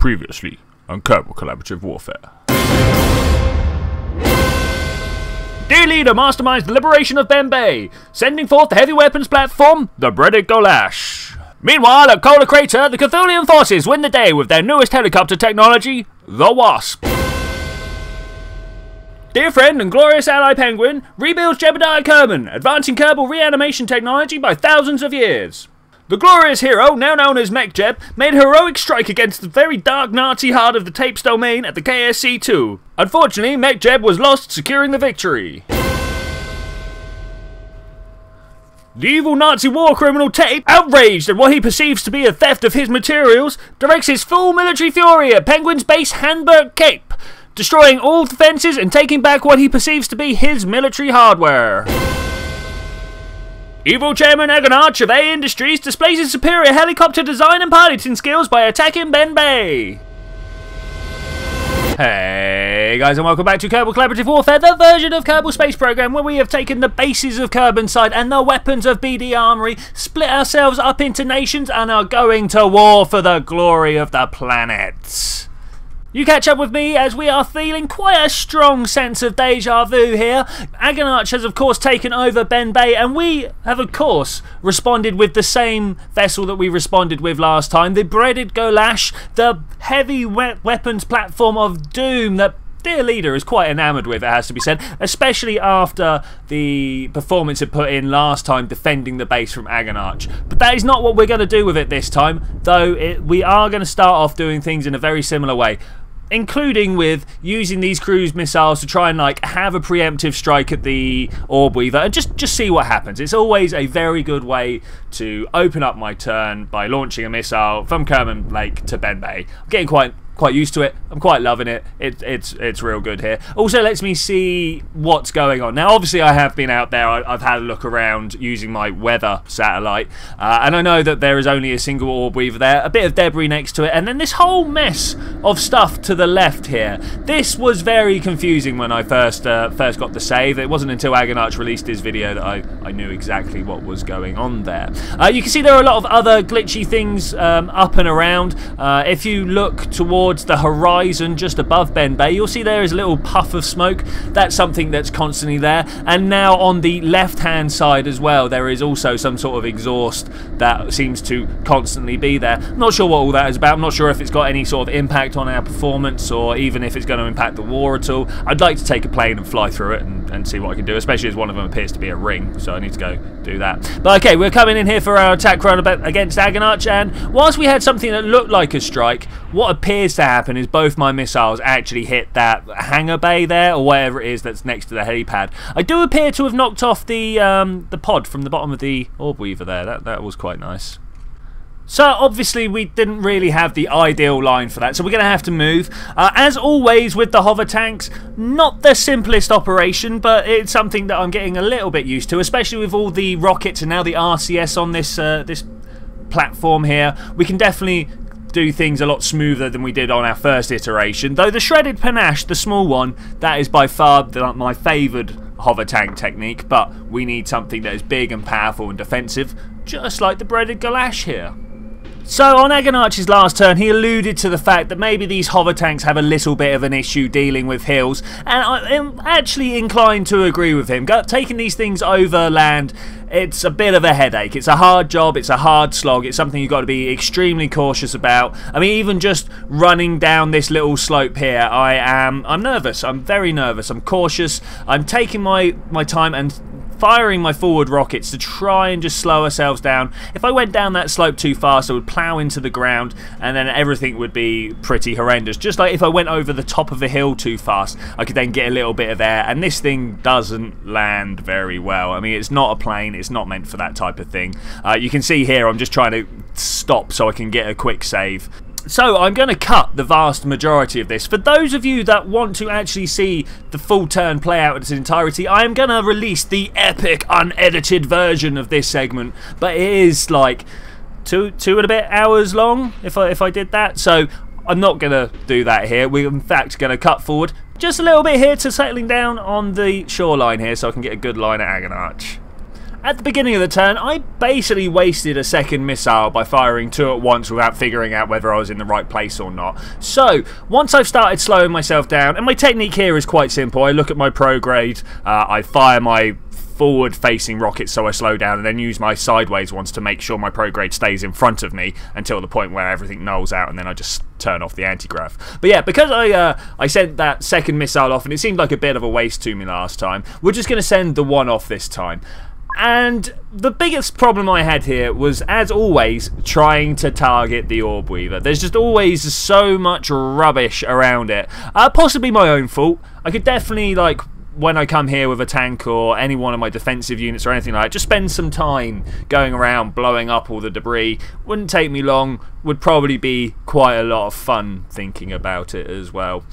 Previously on Kerbal Collaborative Warfare. Dear Leader masterminds the liberation of Ben Bay, sending forth the heavy weapons platform, the Breddick Goulash. Meanwhile, at Kola Crater, the Cthulian forces win the day with their newest helicopter technology, the Wasp. Dear friend and glorious ally Penguin, rebuilds Jebediah Kerman, advancing Kerbal reanimation technology by thousands of years. The glorious hero, now known as Mech Jeb, made a heroic strike against the very dark Nazi heart of the Tape's domain at the KSC2. Unfortunately, Mech Jeb was lost, securing the victory. The evil Nazi war criminal Tape, outraged at what he perceives to be a theft of his materials, directs his full military fury at Penguin's base Hamburg Cape, destroying all defences and taking back what he perceives to be his military hardware. Evil Chairman Agonarch of A Industries displays his superior helicopter design and piloting skills by attacking Ben Bay. Hey guys, and welcome back to Kerbal Collaborative Warfare, the version of Kerbal Space Program where we have taken the bases of Kerbin side and the weapons of BD Armory, split ourselves up into nations, and are going to war for the glory of the planet. You catch up with me as we are feeling quite a strong sense of deja vu here. Agonarch has of course taken over Ben Bay, and we have of course responded with the same vessel that we responded with last time, the Breddick Goulash, the heavy weapons platform of doom that Dear Leader is quite enamoured with, it has to be said, especially after the performance it put in last time defending the base from Agonarch. But that is not what we're going to do with it this time, though we are going to start off doing things in a very similar way, including with using these cruise missiles to try and like have a preemptive strike at the Orb Weaver and just see what happens. It's always a very good way to open up my turn by launching a missile from Kerman Lake to Ben Bay. I'm getting quite used to it. I'm quite loving it. It's real good here. Also lets me see what's going on. Now obviously I have been out there. I've had a look around using my weather satellite, and I know that there is only a single Orb Weaver there, a bit of debris next to it, and then this whole mess of stuff to the left here. This was very confusing when I first got the save. It wasn't until Agonarch released his video that I knew exactly what was going on there. You can see there are a lot of other glitchy things up and around. If you look towards the horizon just above Ben Bay, you'll see there is a little puff of smoke. That's something that's constantly there. And now on the left hand side as well, there is also some sort of exhaust that seems to constantly be there. I'm not sure what all that is about. I'm not sure if it's got any sort of impact on our performance or even if it's going to impact the war at all. I'd like to take a plane and fly through it and see what I can do, especially as one of them appears to be a ring, so I need to go do that. But okay, we're coming in here for our attack run against Agonarch, and whilst we had something that looked like a strike, what appears to happen is both my missiles actually hit that hangar bay there, or wherever it is that's next to the helipad. I do appear to have knocked off the pod from the bottom of the Orb Weaver there. That was quite nice. So obviously we didn't really have the ideal line for that, so we're going to have to move. As always with the hover tanks, not the simplest operation, but it's something that I'm getting a little bit used to, especially with all the rockets and now the RCS on this this platform here. We can definitely do things a lot smoother than we did on our first iteration, though the shredded panache, the small one, that is by far my favoured hover tank technique, but we need something that is big and powerful and defensive, just like the Breddick Goulash here. So on Agonarch's last turn, he alluded to the fact that maybe these hover tanks have a little bit of an issue dealing with hills, and I am actually inclined to agree with him. Taking these things over land, it's a bit of a headache. It's a hard job, it's a hard slog, it's something you've got to be extremely cautious about. I mean, even just running down this little slope here, I'm nervous, I'm very nervous, I'm cautious, I'm taking my time and firing my forward rockets to try and just slow ourselves down. If I went down that slope too fast, I would plow into the ground and then everything would be pretty horrendous. Just like if I went over the top of a hill too fast, I could then get a little bit of air, and this thing doesn't land very well. I mean, it's not a plane, it's not meant for that type of thing. You can see here I'm just trying to stop so I can get a quick save. So I'm going to cut the vast majority of this. For those of you that want to actually see the full turn play out in its entirety, I am going to release the epic unedited version of this segment, but it is like two and a bit hours long if I did that, so I'm not going to do that here. We're in fact going to cut forward just a little bit here to settling down on the shoreline here so I can get a good line at Agonarch. At the beginning of the turn, I basically wasted a second missile by firing two at once without figuring out whether I was in the right place or not. So, once I've started slowing myself down, and my technique here is quite simple, I look at my prograde, I fire my forward-facing rockets so I slow down, and then use my sideways ones to make sure my prograde stays in front of me until the point where everything nulls out, and then I just turn off the anti-grav. But yeah, because I sent that second missile off, and it seemed like a bit of a waste to me last time, we're just going to send the one off this time. And the biggest problem I had here was, as always, trying to target the Orb Weaver. There's just always so much rubbish around it. Possibly my own fault. I could definitely, like, when I come here with a tank or any one of my defensive units or anything like that, just spend some time going around blowing up all the debris. Wouldn't take me long. Would probably be quite a lot of fun thinking about it as well.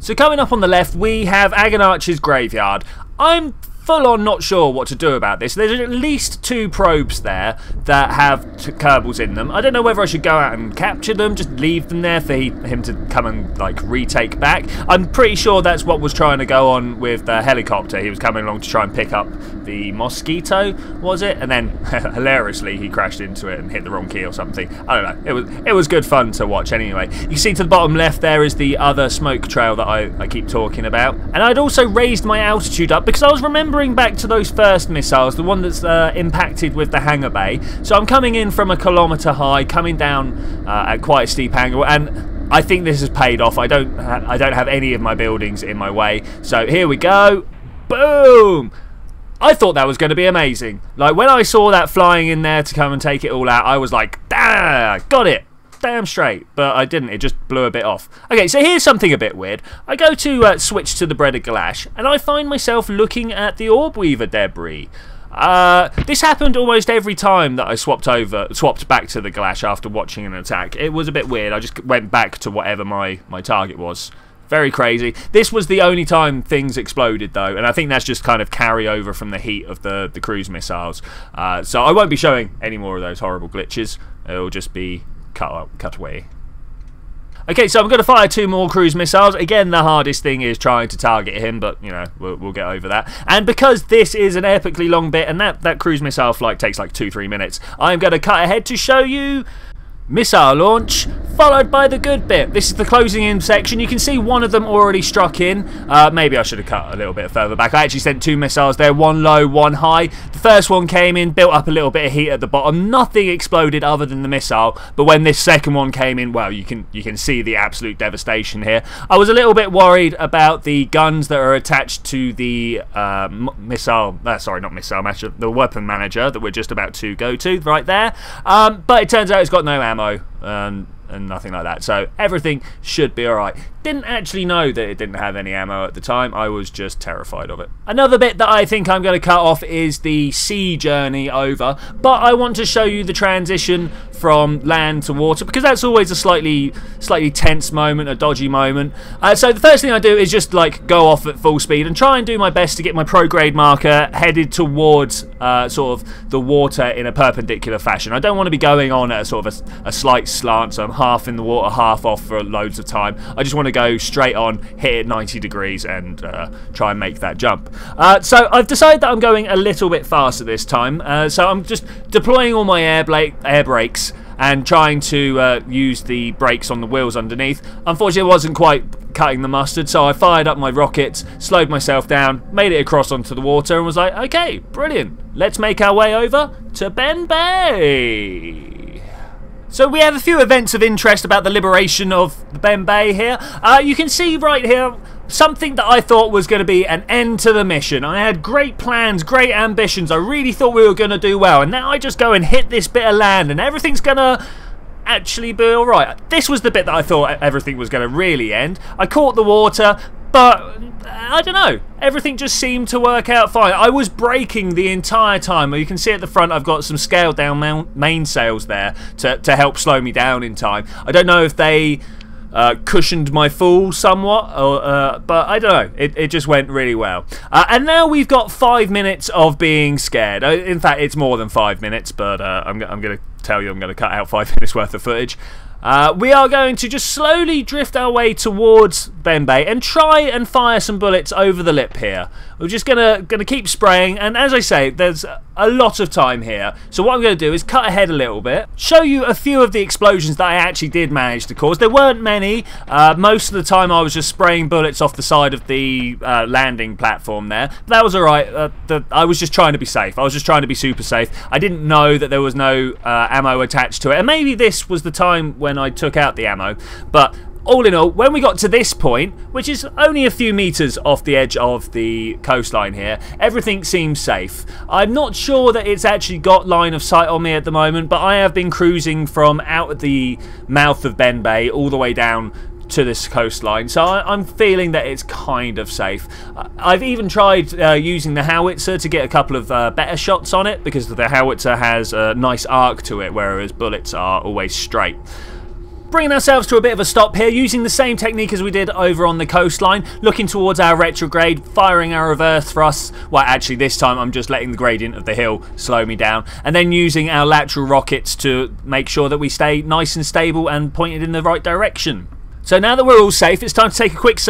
So coming up on the left, we have Agonarch's Graveyard. I'm full-on not sure what to do about this. There's at least two probes there that have Kerbals in them. I don't know whether I should go out and capture them, just leave them there for him to come and, like, retake back. I'm pretty sure that's what was trying to go on with the helicopter. He was coming along to try and pick up the Mosquito, was it? And then, hilariously, he crashed into it and hit the wrong key or something. I don't know. It was good fun to watch anyway. You see to the bottom left there is the other smoke trail that I keep talking about. And I'd also raised my altitude up because I was remembering back to those first missiles, the one that's impacted with the hangar bay. So I'm coming in from a kilometre high, coming down at quite a steep angle, and I think this has paid off. I don't have any of my buildings in my way. So here we go. Boom! I thought that was going to be amazing. Like, when I saw that flying in there to come and take it all out, I was like, ah, got it. Damn straight, but I didn't. It just blew a bit off. Okay, so here's something a bit weird. I go to switch to the Breddick Goulash, and I find myself looking at the Orb Weaver debris. This happened almost every time that I swapped back to the Goulash after watching an attack. It was a bit weird. I just went back to whatever my target was. Very crazy. This was the only time things exploded, though, and I think that's just kind of carryover from the heat of the cruise missiles. So I won't be showing any more of those horrible glitches. It'll just be cut away. Okay, so I'm going to fire two more cruise missiles. Again, the hardest thing is trying to target him, but, you know, we'll get over that. And because this is an epically long bit, and that cruise missile flight takes like 2-3 minutes, I'm going to cut ahead to show you missile launch, followed by the good bit. This is the closing in section. You can see one of them already struck in. Maybe I should have cut a little bit further back. I actually sent two missiles there, one low, one high. The first one came in, built up a little bit of heat at the bottom. Nothing exploded other than the missile. But when this second one came in, well, you can see the absolute devastation here. I was a little bit worried about the guns that are attached to the the weapon manager that we're just about to go to right there. But it turns out it's got no ammo. And nothing like that, so everything should be alright. Didn't actually know that it didn't have any ammo at the time. I was just terrified of it. Another bit that I think I'm going to cut off is the sea journey over, but I want to show you the transition from land to water, because that's always a slightly tense moment, a dodgy moment. So the first thing I do is just, like, go off at full speed and try and do my best to get my prograde marker headed towards sort of the water in a perpendicular fashion. I don't want to be going on at a sort of a slight slant, so I'm half in the water, half off for loads of time. I just want to go straight on, hit it 90 degrees and try and make that jump. So I've decided that I'm going a little bit faster this time. So I'm just deploying all my air brakes and trying to use the brakes on the wheels underneath. Unfortunately, it wasn't quite cutting the mustard, so I fired up my rockets, slowed myself down, made it across onto the water, and was like, okay, brilliant. Let's make our way over to Ben Bay. So we have a few events of interest about the liberation of the Ben Bay here. You can see right here something that I thought was going to be an end to the mission. I had great plans, great ambitions. I really thought we were going to do well. And now I just go and hit this bit of land and everything's going to actually be alright. This was the bit that I thought everything was going to really end. I caught the water, but I don't know. Everything just seemed to work out fine. I was braking the entire time. You can see at the front I've got some scaled down mainsails there to help slow me down in time. I don't know if they cushioned my fall somewhat, or, but I don't know. It just went really well. And now we've got 5 minutes of being scared. In fact, it's more than 5 minutes, but I'm going to tell you I'm going to cut out 5 minutes worth of footage. We are going to just slowly drift our way towards Ben Bay and try and fire some bullets over the lip here. We're just gonna keep spraying, and as I say, there's a lot of time here, so what I'm going to do is cut ahead a little bit, show you a few of the explosions that I actually did manage to cause. There weren't many. Most of the time I was just spraying bullets off the side of the landing platform there, but that was alright. I was just trying to be safe. I was just trying to be super safe. I didn't know that there was no ammo attached to it, and maybe this was the time when I took out the ammo, but all in all, when we got to this point, which is only a few metres off the edge of the coastline here, everything seems safe. I'm not sure that it's actually got line of sight on me at the moment, but I have been cruising from out at the mouth of Ben Bay all the way down to this coastline, so I'm feeling that it's kind of safe. I've even tried using the howitzer to get a couple of better shots on it, because the howitzer has a nice arc to it, whereas bullets are always straight. Bringing ourselves to a bit of a stop here, using the same technique as we did over on the coastline, looking towards our retrograde, firing our reverse thrusts. Well, actually this time I'm just letting the gradient of the hill slow me down, and then using our lateral rockets to make sure that we stay nice and stable and pointed in the right direction. So now that we're all safe, it's time to take a quick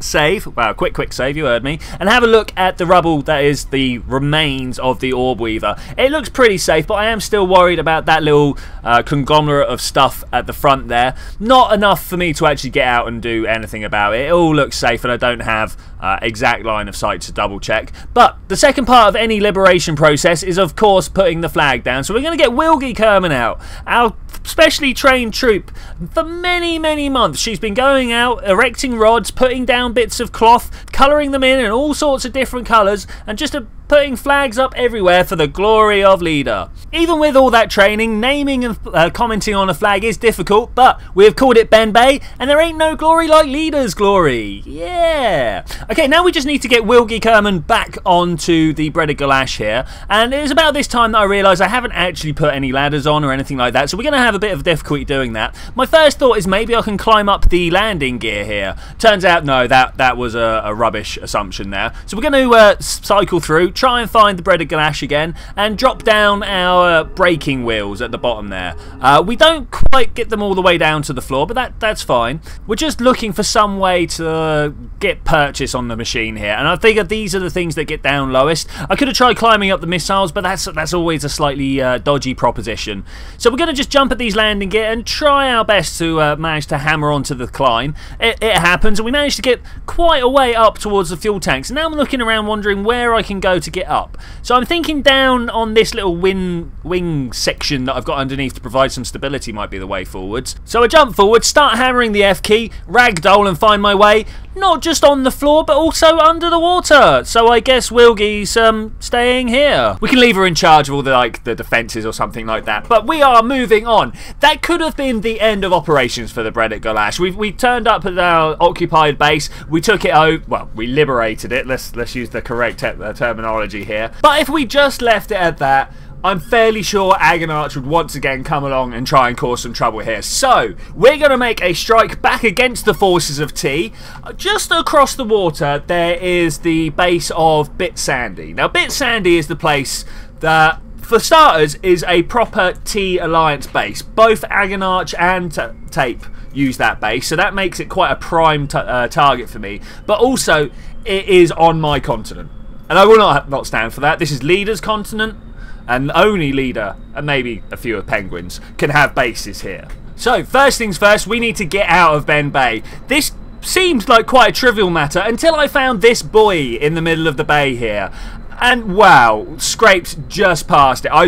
save. Wow, quick save, you heard me. And have a look at the rubble that is the remains of the Orb Weaver. It looks pretty safe, but I am still worried about that little conglomerate of stuff at the front there. Not enough for me to actually get out and do anything about it. It all looks safe and I don't have exact line of sight to double check. But the second part of any liberation process is, of course, putting the flag down. So we're going to get Wilgie Kerman out, our specially trained troop. For many, many months, she's been going out, erecting rods, putting down bits of cloth, colouring them in all sorts of different colours, and just putting flags up everywhere for the glory of leader. Even with all that training, naming and commenting on a flag is difficult, but we have called it Ben Bay, and there ain't no glory like leader's glory. Yeah. Okay, now we just need to get Wilgie Kerman back onto the Breddick Goulash here, and it was about this time that I realised I haven't actually put any ladders on or anything like that, so we're going to have a bit of difficulty doing that. My first thought is maybe I can climb up the landing gear here. Turns out, no, that was a rubbish assumption there. So we're going to cycle through, try and find the Breddick Goulash again, and drop down our braking wheels at the bottom there. We don't quite get them all the way down to the floor, but that's fine. We're just looking for some way to get purchase on the machine here, and I figured these are the things that get down lowest. I could have tried climbing up the missiles, but that's always a slightly dodgy proposition. So we're going to just jump at these landing gear and try our best to manage to hammer onto the climb. It happens, and we managed to get quite a way up towards the fuel tanks. Now I'm looking around wondering where I can go to get up. So I'm thinking down on this little wing section that I've got underneath to provide some stability might be the way forwards. So I jump forward, start hammering the F key, ragdoll and find my way, not just on the floor but also under the water. So I guess Wilgie's staying here. We can leave her in charge of all the the defences or something like that. But we are moving on. That could have been the end of operations for the Breddick Goulash. We turned up at our occupied base. We took it over. Well, we liberated it. Let's use the correct terminology here. But if we just left it at that, I'm fairly sure Agonarch would once again come along and try and cause some trouble here. So we're going to make a strike back against the forces of T. Just across the water there is the base of Bit Sandy. Now Bit Sandy is the place that, for starters, is a proper T Alliance base. Both Agonarch and Tape use that base, so that makes it quite a prime target for me. But also it is on my continent. And I will not stand for that. This is Leader's continent, and only Leader, and maybe a few of Penguins, can have bases here. So, first things first, we need to get out of Ben Bay. This seems like quite a trivial matter until I found this buoy in the middle of the bay here. And wow, scraped just past it. I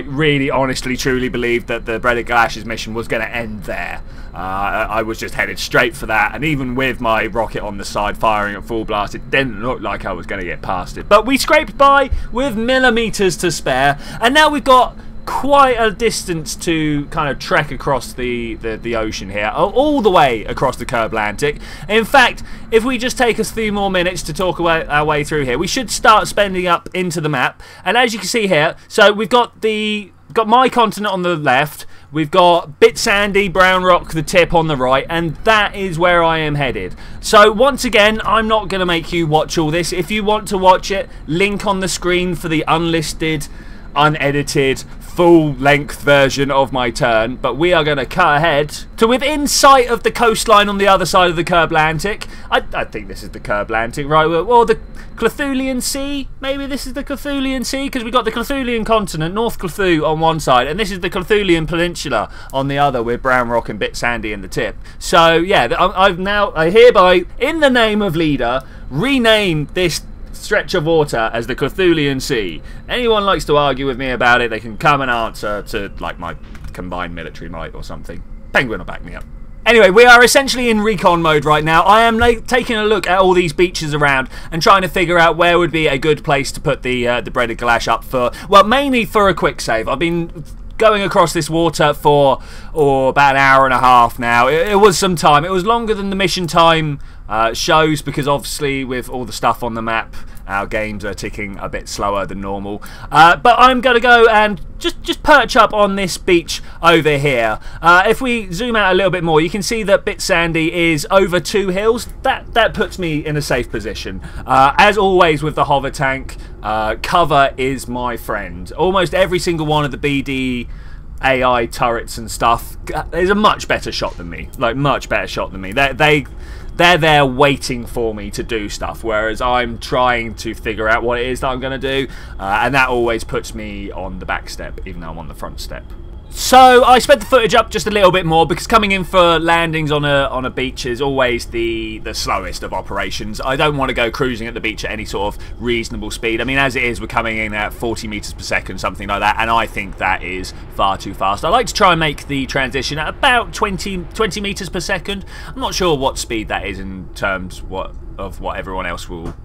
really honestly truly believed that the Breddick Goulash's mission was going to end there. I was just headed straight for that, and even with my rocket on the side firing at full blast, it didn't look like I was going to get past it. But we scraped by with millimetres to spare, and now we've got quite a distance to kind of trek across the ocean here, all the way across the Kerbalantic. In fact, if we just take us a few more minutes to talk our way through here, we should start spending up into the map. And as you can see here, so we've got my continent on the left, we've got Bit Sandy, Brown Rock, the tip on the right, and that is where I am headed. So once again, I'm not going to make you watch all this. If you want to watch it, link on the screen for the unlisted unedited, full-length version of my turn, but we are going to cut ahead to within sight of the coastline on the other side of the Kerbalantic. I think this is the Kerbalantic, right? Or the Clothulian Sea? Maybe this is the Clothulian Sea? Because we've got the Clothulian continent, North Clefthu on one side, and this is the Clothulian Peninsula on the other, with Brown Rock and Bit Sandy in the tip. So, yeah, I hereby, in the name of leader, rename this stretch of water as the Clothulian Sea. Anyone likes to argue with me about it, they can come and answer to, like, my combined military might or something. Penguin will back me up. Anyway, we are essentially in recon mode right now. I am taking a look at all these beaches around and trying to figure out where would be a good place to put the Breddick Goulash up for, well, mainly for a quick save. I've been going across this water for about an hour and a half now. It was some time. It was longer than the mission time shows, because obviously with all the stuff on the map, our games are ticking a bit slower than normal. But I'm going to go and just perch up on this beach over here. If we zoom out a little bit more, you can see that Bit Sandy is over 2 hills. That puts me in a safe position. As always with the hover tank, cover is my friend. Almost every single one of the BD AI turrets and stuff is a much better shot than me. Like, much better shot than me. They're there waiting for me to do stuff, whereas I'm trying to figure out what it is that I'm going to do, and that always puts me on the back step, even though I'm on the front step. So I sped the footage up just a little bit more, because coming in for landings on a beach is always the slowest of operations. I don't want to go cruising at the beach at any sort of reasonable speed. I mean, as it is, we're coming in at 40 meters per second, something like that, and I think that is far too fast. I like to try and make the transition at about 20 meters per second. I'm not sure what speed that is in terms of what everyone else will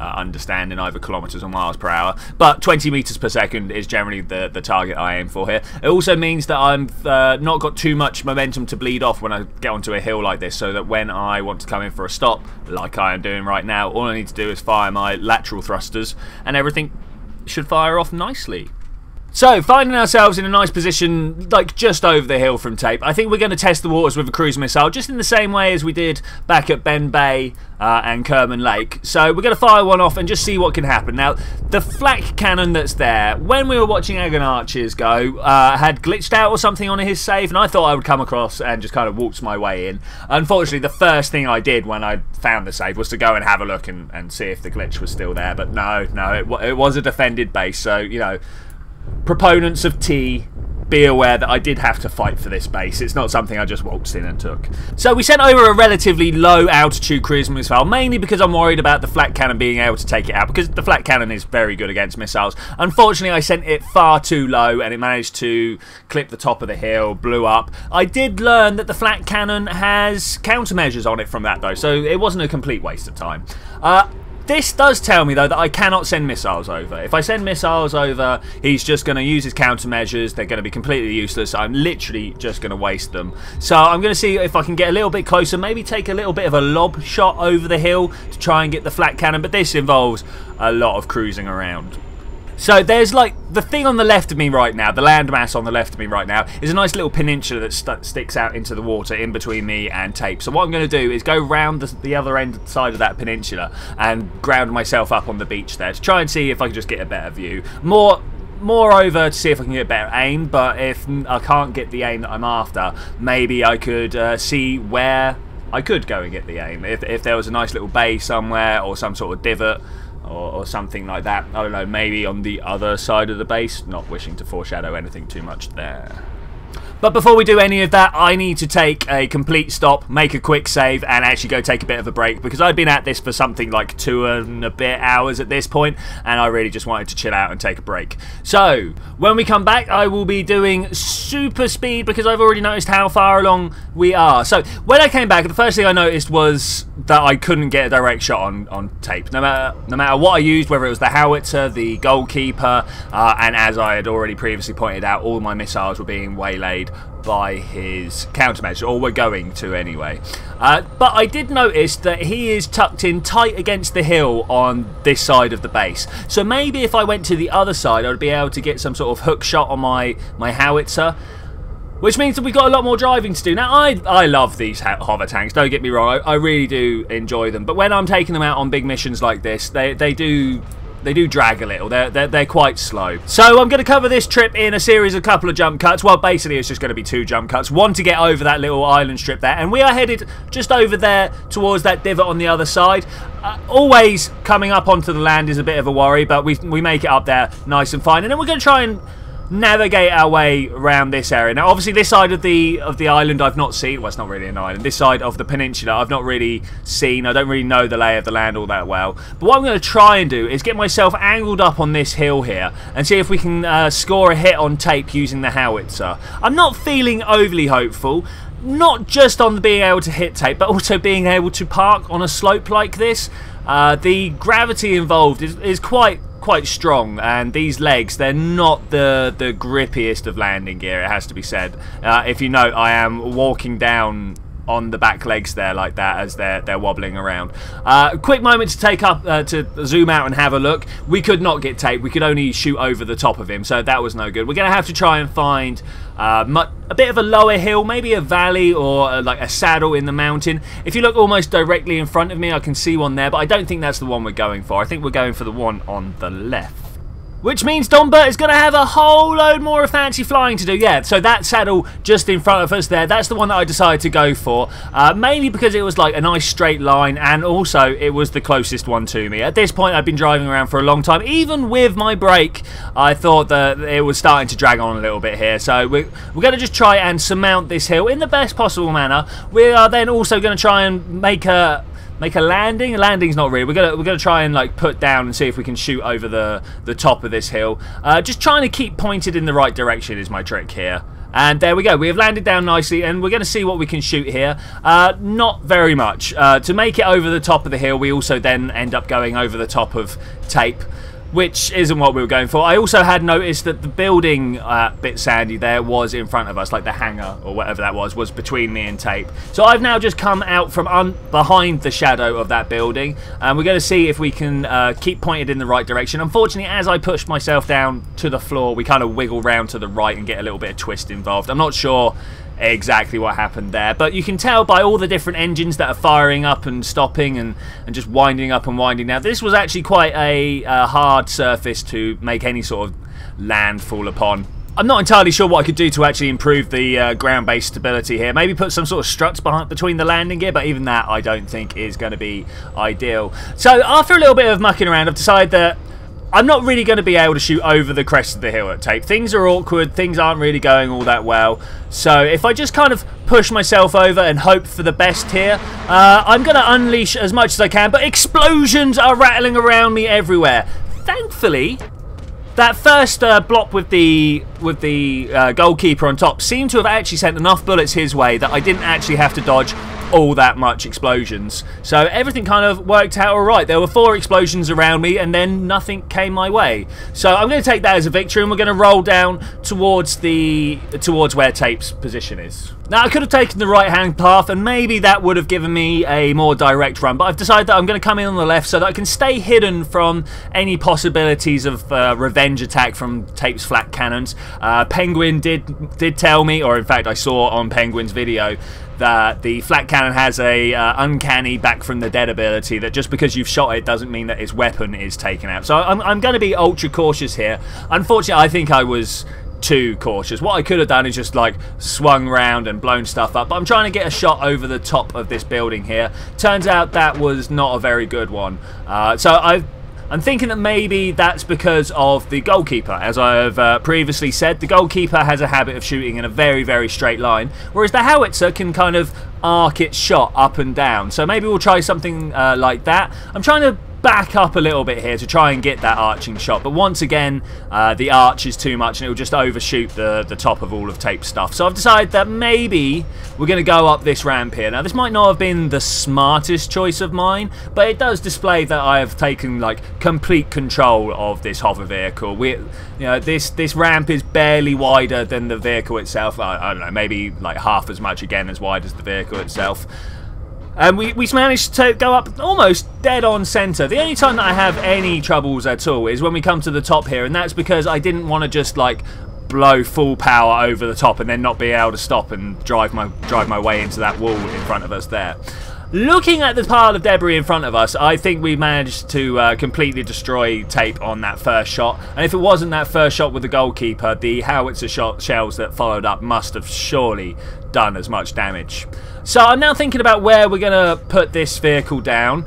understand in either kilometres or miles per hour, but 20 metres per second is generally the target I aim for here. It also means that I've not got too much momentum to bleed off when I get onto a hill like this, so that when I want to come in for a stop, like I am doing right now, all I need to do is fire my lateral thrusters and everything should fire off nicely. So, finding ourselves in a nice position, like just over the hill from Tape, I think we're going to test the waters with a cruise missile, just in the same way as we did back at Ben Bay and Kerman Lake. So we're going to fire one off and just see what can happen. Now, the flak cannon that's there, when we were watching Agonarch's go, had glitched out or something on his save, and I thought I would come across and just kind of waltz my way in. Unfortunately, the first thing I did when I found the save was to go and have a look and see if the glitch was still there, but no, it was a defended base, so, you know, proponents of tea, be aware that I did have to fight for this base. It's not something I just waltzed in and took. So we sent over a relatively low altitude cruise missile, mainly because I'm worried about the flak cannon being able to take it out, because the flak cannon is very good against missiles. Unfortunately, I sent it far too low and it managed to clip the top of the hill, blew up. I did learn that the flak cannon has countermeasures on it from that though, so it wasn't a complete waste of time. This does tell me, though, that I cannot send missiles over. If I send missiles over, he's just going to use his countermeasures. They're going to be completely useless. I'm literally just going to waste them. So I'm going to see if I can get a little bit closer, maybe take a little bit of a lob shot over the hill to try and get the flak cannon, but this involves a lot of cruising around. So there's, like, the thing on the left of me right now, the landmass on the left of me right now, is a nice little peninsula that sticks out into the water in between me and Tape. So what I'm going to do is go round the other end side of that peninsula and ground myself up on the beach there to try and see if I can just get a better view. Moreover, to see if I can get a better aim, but if I can't get the aim that I'm after, maybe I could see where I could go and get the aim. If there was a nice little bay somewhere or some sort of divot, or something like that. I don't know, maybe on the other side of the base, not wishing to foreshadow anything too much there. But before we do any of that, I need to take a complete stop, make a quick save, and actually go take a bit of a break, because I've been at this for something like 2 and a bit hours at this point, and I really just wanted to chill out and take a break. So, when we come back, I will be doing super speed, because I've already noticed how far along we are. So, when I came back, the first thing I noticed was that I couldn't get a direct shot on Tape. No matter what I used, whether it was the howitzer, the goalkeeper, and as I had already previously pointed out, all my missiles were being waylaid by his countermeasure, or we're going to anyway. But I did notice that he is tucked in tight against the hill on this side of the base. So maybe if I went to the other side, I'd be able to get some sort of hook shot on my howitzer, which means that we've got a lot more driving to do. Now, I love these hover tanks, don't get me wrong. I really do enjoy them. But when I'm taking them out on big missions like this, they do They do drag a little. They're quite slow. So I'm going to cover this trip in a series of couple of jump cuts. Well, basically it's just going to be two jump cuts. One to get over that little island strip there. And we are headed just over there towards that divot on the other side. Always coming up onto the land is a bit of a worry, but we make it up there nice and fine. And then we're going to try and navigate our way around this area. Now, obviously, this side of the island I've not seen. Well, it's not really an island. This side of the peninsula I've not really seen. I don't really know the lay of the land all that well. But what I'm going to try and do is get myself angled up on this hill here and see if we can score a hit on tape using the howitzer. I'm not feeling overly hopeful. Not just on being able to hit tape, but also being able to park on a slope like this. The gravity involved is quite strong, and these legs, they're not the grippiest of landing gear, it has to be said. If you note, I am walking down on the back legs there like that as they're wobbling around. Quick moment to take up to zoom out and have a look. We could not get tape. We could only shoot over the top of him, so that was no good. We're going to have to try and find a bit of a lower hill, maybe a valley or like a saddle in the mountain. If you look almost directly in front of me, I can see one there, but I don't think that's the one we're going for. I think we're going for the one on the left. Which means Dombert is going to have a whole load more of fancy flying to do. Yeah, so that saddle just in front of us there, that's the one that I decided to go for. Mainly because it was like a nice straight line, and also it was the closest one to me. At this point, I've been driving around for a long time. Even with my brake, I thought that it was starting to drag on a little bit here. So we're going to just try and surmount this hill in the best possible manner. We are then also going to try and make a landing. A landing's not really. We're gonna try and like put down and see if we can shoot over the top of this hill. Just trying to keep pointed in the right direction is my trick here. And there we go. We have landed down nicely, and we're going to see what we can shoot here. Not very much. To make it over the top of the hill, we also then end up going over the top of tape, which isn't what we were going for. I also had noticed that the building Bit Sandy there was in front of us, like the hangar or whatever that was between me and tape. So I've now just come out from behind the shadow of that building, and we're going to see if we can keep pointed in the right direction. Unfortunately, as I pushed myself down to the floor, we kind of wiggle round to the right and get a little bit of twist involved. I'm not sure exactly what happened there, but you can tell by all the different engines that are firing up and stopping and just winding up and winding down. This was actually quite a hard surface to make any sort of landfall upon. I'm not entirely sure what I could do to actually improve the ground-based stability here. Maybe put some sort of struts between the landing gear, but even that I don't think is going to be ideal. So after a little bit of mucking around, I've decided that I'm not really going to be able to shoot over the crest of the hill at tape. Things are awkward. Things aren't really going all that well. So if I just kind of push myself over and hope for the best here, I'm going to unleash as much as I can. But explosions are rattling around me everywhere. Thankfully, that first block with the goalkeeper on top seemed to have actually sent enough bullets his way that I didn't actually have to dodge all that much explosions. So everything kind of worked out alright. There were 4 explosions around me and then nothing came my way. So I'm going to take that as a victory, and we're going to roll down towards where tape's position is. Now, I could have taken the right hand path and maybe that would have given me a more direct run, but I've decided that I'm going to come in on the left so that I can stay hidden from any possibilities of revenge attack from tape's flat cannons. Penguin did tell me, or in fact I saw on Penguin's video, that the flat cannon has a uncanny back from the dead ability that just because you've shot it doesn't mean that its weapon is taken out. So I'm going to be ultra cautious here. Unfortunately, I think I was too cautious. What I could have done is just like swung round and blown stuff up, but I'm trying to get a shot over the top of this building here. Turns out that was not a very good one. So I'm thinking that maybe that's because of the goalkeeper. As I have previously said, the goalkeeper has a habit of shooting in a very, very straight line, whereas the howitzer can kind of arc its shot up and down. So maybe we'll try something like that. I'm trying to back up a little bit here to try and get that arching shot, but once again, the arch is too much and it will just overshoot the top of all of tape stuff. So I've decided that maybe we're going to go up this ramp here. Now, this might not have been the smartest choice of mine, but it does display that I have taken like complete control of this hover vehicle. This ramp is barely wider than the vehicle itself. I don't know, maybe like half as much, again, as wide as the vehicle itself. And we managed to go up almost dead on centre. The only time that I have any troubles at all is when we come to the top here, and that's because I didn't want to just like blow full power over the top and then not be able to stop and drive my way into that wall in front of us there. Looking at the pile of debris in front of us, I think we managed to completely destroy Tape on that first shot. And if it wasn't that first shot with the goalkeeper, the howitzer shells that followed up must have surely done as much damage. So I'm now thinking about where we're going to put this vehicle down.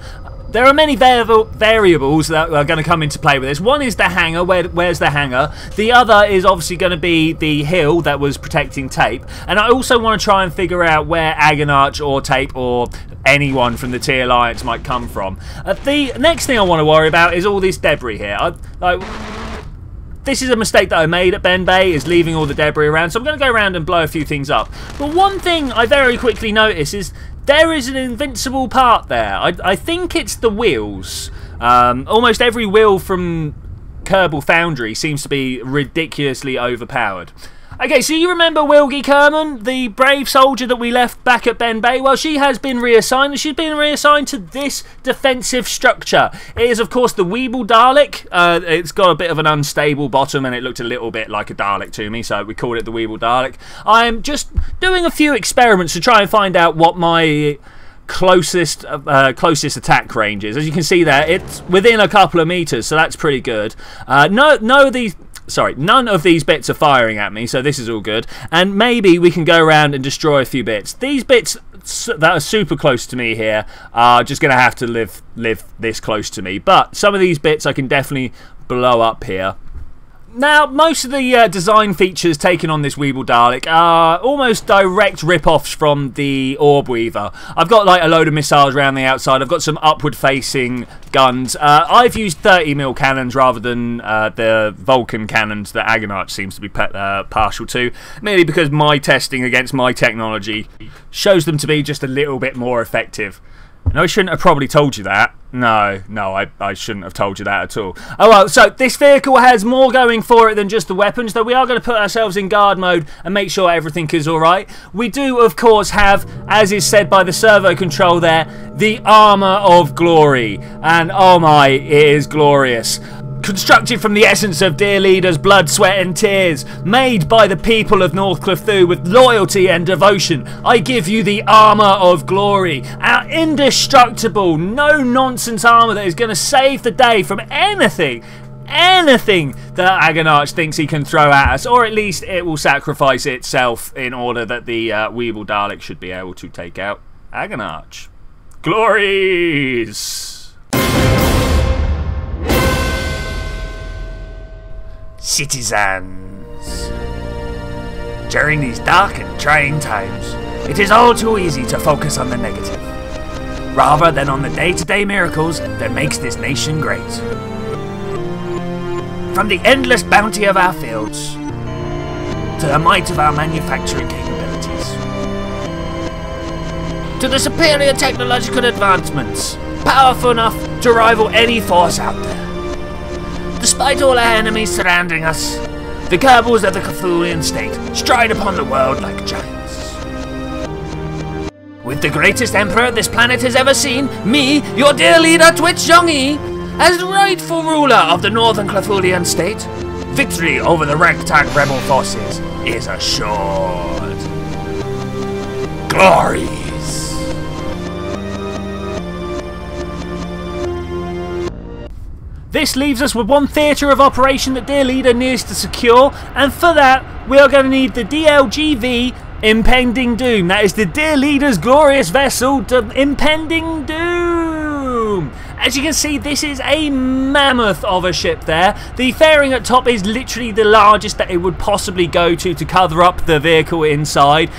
There are many variables that are going to come into play with this. One is the hangar. Where's the hangar? The other is obviously going to be the hill that was protecting Tape. And I also want to try and figure out where Agonarch or Tape or anyone from the T Alliance might come from. The next thing I want to worry about is all this debris here. This is a mistake that I made at Ben Bay, is leaving all the debris around. So I'm going to go around and blow a few things up. But one thing I very quickly notice is there is an invincible part there. I think it's the wheels. Almost every wheel from Kerbal Foundry seems to be ridiculously overpowered. Okay, so you remember Wilgie Kerman, the brave soldier that we left back at Ben Bay? Well, she has been reassigned, and she's been reassigned to this defensive structure. It is, of course, the Weeble Dalek. It's got a bit of an unstable bottom, and it looked a little bit like a Dalek to me, so we called it the Weeble Dalek. I am just doing a few experiments to try and find out what my closest attack range is. As you can see there, it's within a couple of meters, so that's pretty good. None of these bits are firing at me, so this is all good. And maybe we can go around and destroy a few bits. These bits that are super close to me here are just going to have to live this close to me. But some of these bits I can definitely blow up here. Now, most of the design features taken on this Weeble Dalek are almost direct rip-offs from the Orb Weaver. I've got like a load of missiles around the outside. I've got some upward-facing guns. I've used 30mm cannons rather than the Vulcan cannons that Agonarch seems to be partial to, merely because my testing against my technology shows them to be just a little bit more effective. No, I shouldn't have probably told you that. No, I shouldn't have told you that at all. Oh well, so this vehicle has more going for it than just the weapons, though we are going to put ourselves in guard mode and make sure everything is alright. We do, of course, have, as is said by the servo control there, the Armour of Glory. And oh my, it is glorious. Constructed from the essence of dear leaders' blood, sweat and tears, made by the people of North Clefthu with loyalty and devotion, I give you the Armour of Glory, our indestructible, no-nonsense armour that is going to save the day from anything that Agonarch thinks he can throw at us, or at least it will sacrifice itself in order that the Weeble Dalek should be able to take out Agonarch. Glories! Citizens, during these dark and trying times, it is all too easy to focus on the negative, rather than on the day-to-day miracles that makes this nation great. From the endless bounty of our fields, to the might of our manufacturing capabilities, to the superior technological advancements, powerful enough to rival any force out there. Despite all our enemies surrounding us, the Kerbals of the Cthulian state stride upon the world like giants. With the greatest emperor this planet has ever seen, me, your dear leader Twitchi Zhongyi, as rightful ruler of the northern Cthulian state, victory over the ragtag rebel forces is assured. Glories! This leaves us with one theatre of operation that dear leader needs to secure, and for that we are going to need the DLGV Impending Doom. That is the dear leader's glorious vessel, the Impending Doom. As you can see, this is a mammoth of a ship there. The fairing at top is literally the largest that it would possibly go to cover up the vehicle inside.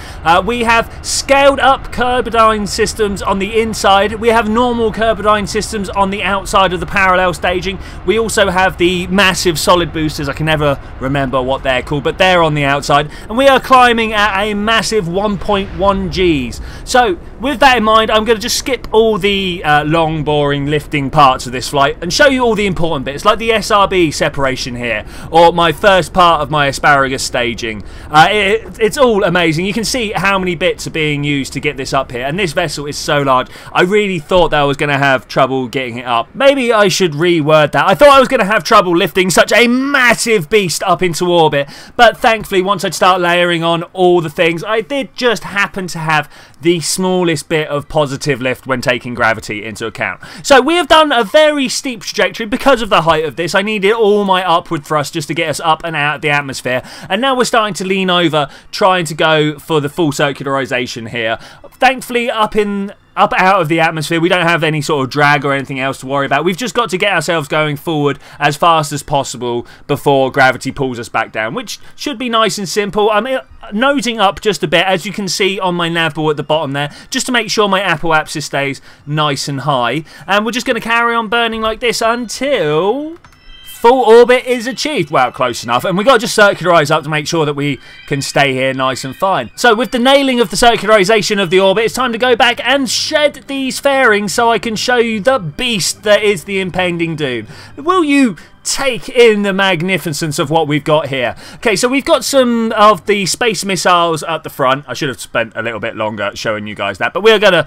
We have scaled up Kerbodyne systems on the inside. We have normal Kerbodyne systems on the outside of the parallel staging. We also have the massive solid boosters. I can never remember what they're called, but they're on the outside. And we are climbing at a massive 1.1 Gs. So, with that in mind, I'm going to just skip all the long, boring lift parts of this flight and show you all the important bits, like the SRB separation here, or my first part of my asparagus staging. It's all amazing. You can see how many bits are being used to get this up here, and this vessel is so large. I really thought that I was going to have trouble getting it up. Maybe I should reword that. I thought I was going to have trouble lifting such a massive beast up into orbit, but thankfully once I'd start layering on all the things, I did just happen to have the smallest bit of positive lift when taking gravity into account. So we have done a very steep trajectory because of the height of this. I needed all my upward thrust just to get us up and out of the atmosphere. And now we're starting to lean over, trying to go for the full circularization here. Thankfully, up out of the atmosphere, we don't have any sort of drag or anything else to worry about. We've just got to get ourselves going forward as fast as possible before gravity pulls us back down, which should be nice and simple. I'm noting up just a bit, as you can see on my nav ball at the bottom there, just to make sure my apoapsis stays nice and high. And we're just going to carry on burning like this until full orbit is achieved. Well, close enough. And we've got to just circularize up to make sure that we can stay here nice and fine. So with the nailing of the circularization of the orbit, it's time to go back and shed these fairings so I can show you the beast that is the impending doom. Will you take in the magnificence of what we've got here? Okay, so we've got some of the space missiles at the front. I should have spent a little bit longer showing you guys that, but we're going to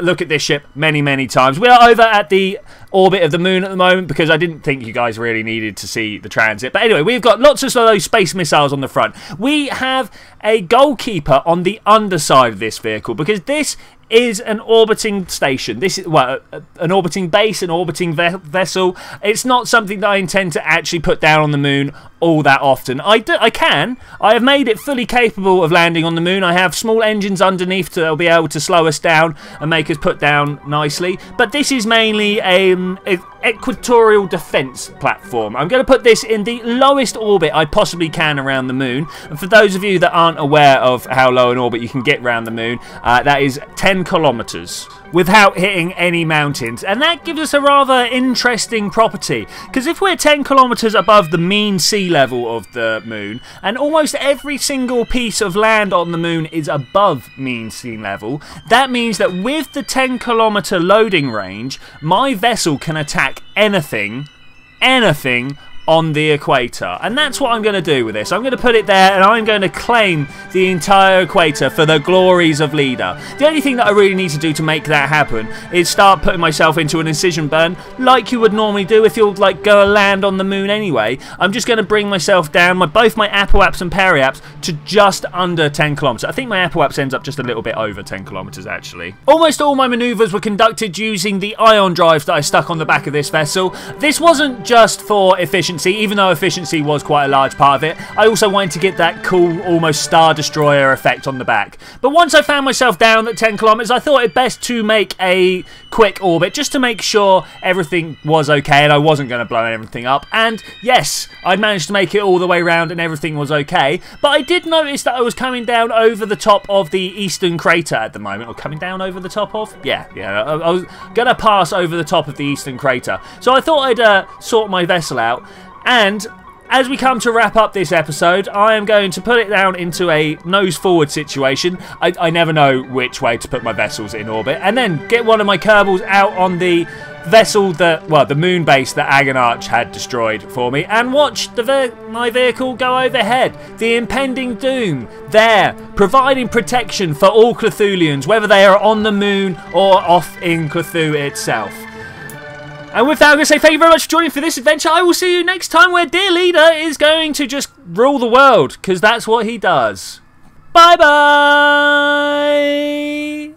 look at this ship many, many times. We are over at the orbit of the moon at the moment because I didn't think you guys really needed to see the transit. But anyway, we've got lots of those space missiles on the front. We have a goalkeeper on the underside of this vehicle because this is an orbiting station. This is, well, an orbiting base, an orbiting vessel. It's not something that I intend to actually put down on the moon all that often. I have made it fully capable of landing on the moon. I have small engines underneath that'll be able to slow us down and make us put down nicely. But this is mainly an equatorial defense platform. I'm going to put this in the lowest orbit I possibly can around the moon. And for those of you that aren't aware of how low an orbit you can get around the moon, that is 10 kilometers. Without hitting any mountains, and that gives us a rather interesting property, because if we're 10 kilometers above the mean sea level of the moon, and almost every single piece of land on the moon is above mean sea level, that means that with the 10-kilometer loading range, my vessel can attack anything on the equator. And that's what I'm going to do with this. I'm going to put it there and I'm going to claim the entire equator for the glories of Leader. The only thing that I really need to do to make that happen is start putting myself into an incision burn like you would normally do if you'll like go land on the moon anyway. I'm just going to bring myself down, both my apoaps and periaps, to just under 10 kilometers. I think my apoaps ends up just a little bit over 10 kilometers actually. Almost all my maneuvers were conducted using the ion drives that I stuck on the back of this vessel. This wasn't just for efficiency, even though efficiency was quite a large part of it. I also wanted to get that cool, almost Star Destroyer effect on the back. But once I found myself down at 10 kilometers, I thought it best to make a quick orbit just to make sure everything was okay and I wasn't going to blow everything up. And yes, I managed to make it all the way around and everything was okay. But I did notice that I was coming down over the top of the eastern crater at the moment. Or coming down over the top of? Yeah. I was going to pass over the top of the eastern crater. So I thought I'd sort my vessel out. And as we come to wrap up this episode, I am going to put it down into a nose-forward situation. I never know which way to put my vessels in orbit. And then get one of my Kerbals out on the vessel that, well, the moon base that Agonarch had destroyed for me, and watch my vehicle go overhead. The impending doom there, providing protection for all Clothulians, whether they are on the moon or off in Clothu itself. And with that, I'm going to say thank you very much for joining for this adventure. I will see you next time where dear Leader is going to just rule the world, because that's what he does. Bye-bye!